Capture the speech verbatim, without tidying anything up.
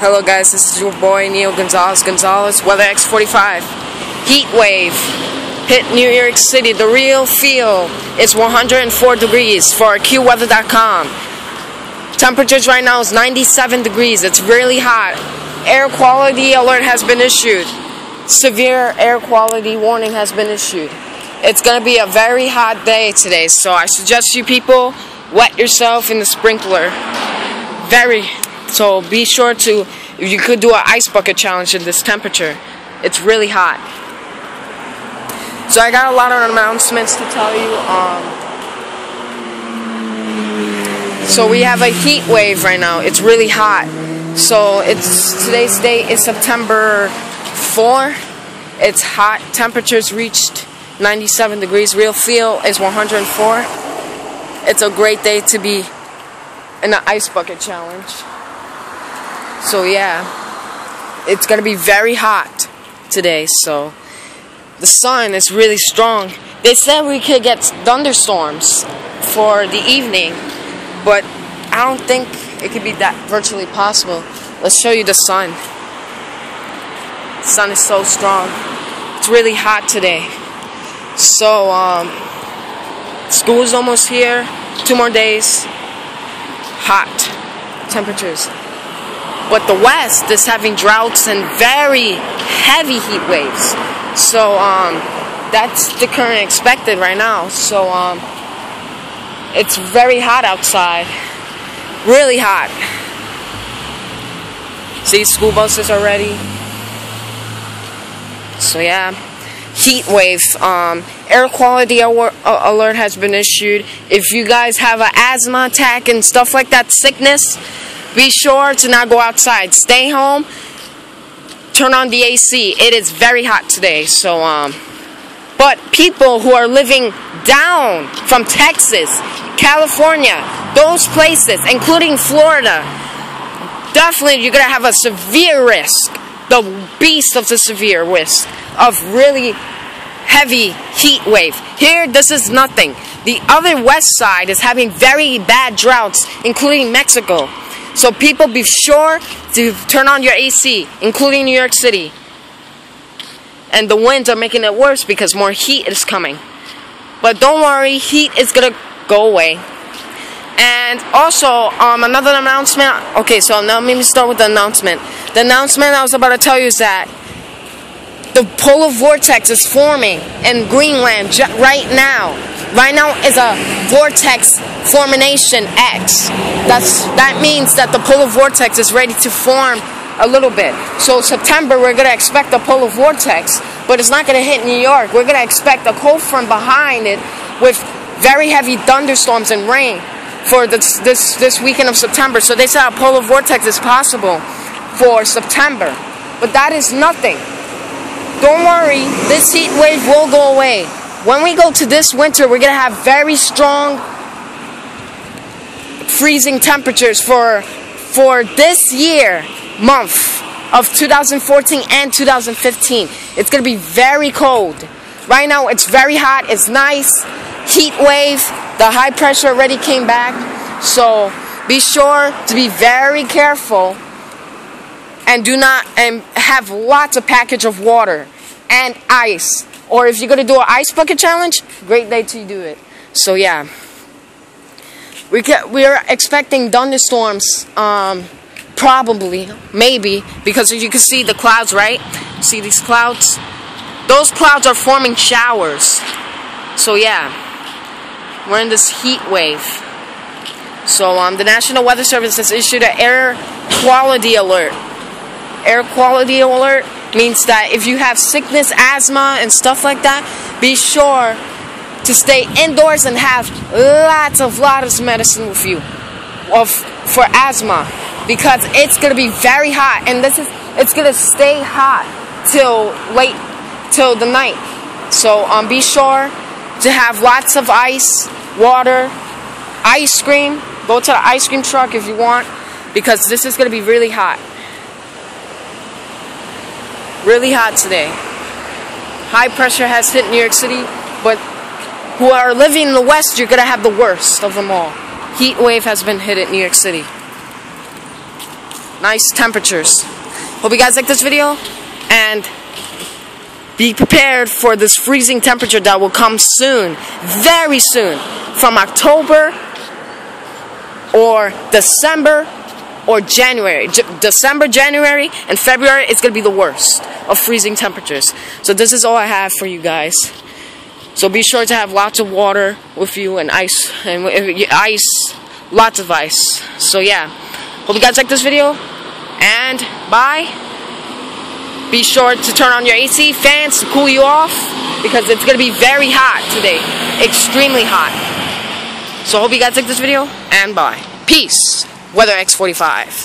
Hello guys, this is your boy Neil Gonzalez Gonzalez, Weather X forty-five. Heat wave hit New York City, the real feel. It's one hundred four degrees for Q weather dot com. Temperatures right now is ninety-seven degrees, it's really hot. Air quality alert has been issued. Severe air quality warning has been issued. It's going to be a very hot day today, so I suggest you people wet yourself in the sprinkler. Very. So be sure to, if you could do an ice bucket challenge in this temperature. It's really hot. So I got a lot of announcements to tell you. Um, so we have a heat wave right now. It's really hot. So it's today's date is September fourth. It's hot. Temperatures reached ninety-seven degrees. Real feel is one hundred four. It's a great day to be in the ice bucket challenge. So yeah, it's gonna be very hot today, so the sun is really strong. They said we could get thunderstorms for the evening, but I don't think it could be that virtually possible. Let's show you the sun. The sun is so strong. It's really hot today. So um, school is almost here, two more days, hot temperatures. But the West is having droughts and very heavy heat waves. So um, that's the current expected right now. So um, it's very hot outside. Really hot. See, school buses are ready. So yeah, heat wave. Um, air quality alert has been issued. If you guys have an asthma attack and stuff like that, sickness, be sure to not go outside. Stay home. Turn on the A C. It is very hot today. So, um, but people who are living down from Texas, California, those places, including Florida, definitely you're going to have a severe risk, the beast of the severe risk of really heavy heat wave. Here, this is nothing. The other west side is having very bad droughts, including Mexico. So people, be sure to turn on your A C, including New York City. And the winds are making it worse because more heat is coming. But don't worry, heat is going to go away. And also, um, another announcement. Okay, so now let me start with the announcement. The announcement I was about to tell you is that the polar vortex is forming in Greenland right now. Right now is a vortex formation X. That's, that means that the polar vortex is ready to form a little bit. So September we're going to expect a polar vortex, but it's not going to hit New York. We're going to expect a cold front behind it with very heavy thunderstorms and rain for this, this, this weekend of September. So they said a polar vortex is possible for September. But that is nothing. Don't worry, this heat wave will go away. When we go to this winter, we're going to have very strong freezing temperatures for for this year, month of two thousand fourteen and two thousand fifteen. It's going to be very cold. Right now, it's very hot. It's nice. Heat wave. The high pressure already came back. So be sure to be very careful and do not and have lots of package of water and ice. Or if you're going to do an ice bucket challenge, great day to do it. So yeah, we can, we are expecting thunderstorms, um, probably, maybe, because you can see the clouds, right? See these clouds? Those clouds are forming showers. So yeah, we're in this heat wave. So um, the National Weather Service has issued an air quality alert. Air quality alert means that if you have sickness, asthma, and stuff like that, be sure to stay indoors and have lots of lots of medicine with you of for asthma, because it's gonna be very hot, and this is it's gonna stay hot till late till the night. So um, be sure to have lots of ice, water, ice cream. Go to the ice cream truck if you want, because this is gonna be really hot. Really hot today. High pressure has hit New York City, but who are living in the West, you're going to have the worst of them all. Heat wave has been hit at New York City. nice temperatures. Hope you guys like this video, and be prepared for this freezing temperature that will come soon, very soon, from October or December or January. J December, January, and February, it's going to be the worst of freezing temperatures. So this is all I have for you guys. So be sure to have lots of water with you and ice, and ice, lots of ice. So yeah, hope you guys like this video, and bye. Be sure to turn on your A C fans to cool you off, because it's going to be very hot today, extremely hot. So I hope you guys like this video, and bye. Peace. Weather X forty-five.